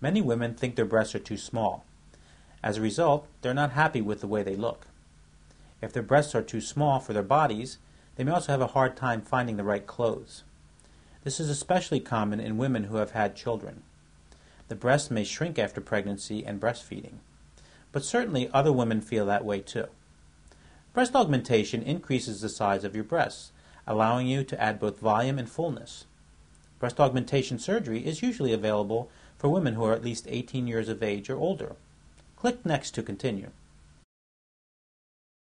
Many women think their breasts are too small. As a result, they're not happy with the way they look. If their breasts are too small for their bodies, they may also have a hard time finding the right clothes. This is especially common in women who have had children. The breasts may shrink after pregnancy and breastfeeding. But certainly other women feel that way too. Breast augmentation increases the size of your breasts, allowing you to add both volume and fullness. Breast augmentation surgery is usually available for women who are at least 18 years of age or older. Click next to continue.